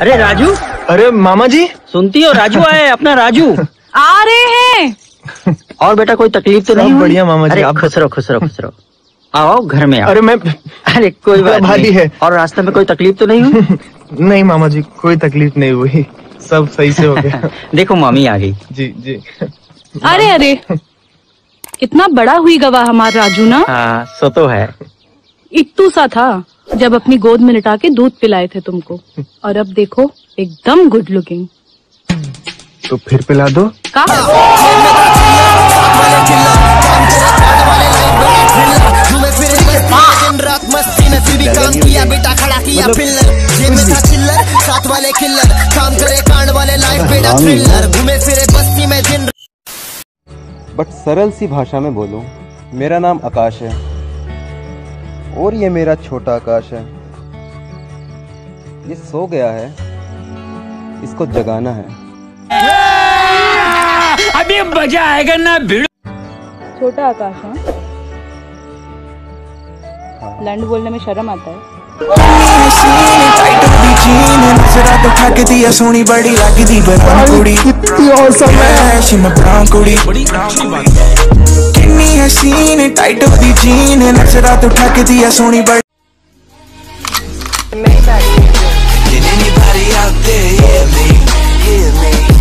अरे राजू। अरे मामा जी, सुनती हो, राजू आया है, अपना राजू आ रहे हैं। और बेटा कोई तकलीफ तो नहीं? बढ़िया मामा जी। अरे आप खुश रहो, खुश रहो, खुश रहो, आओ घर में आओ। अरे मैं, अरे कोई बात नहीं है। और रास्ते में कोई तकलीफ तो नहीं हुई? नहीं मामा जी, कोई तकलीफ नहीं हुई, सब सही से हो गया। देखो मामी आ गई। जी जी। अरे अरे कितना बड़ा हुई गवाह हमारा राजू ना। हाँ सो तो है। इत्तू सा था जब अपनी गोद में लिटा के दूध पिलाए थे तुमको, और अब देखो एकदम गुड लुकिंग। तो फिर पिला दो। का? बट सरल सी भाषा में बोलूं, मेरा नाम आकाश है और ये मेरा छोटा आकाश है। ये सो गया है, इसको जगाना है। अभी मजा आएगा ना भिड़ो। छोटा आकाश है, लंड बोलने में शर्म आता है। टाइट दी जीन नजरा तो ठक दिया सोनी बड़ी। मेरी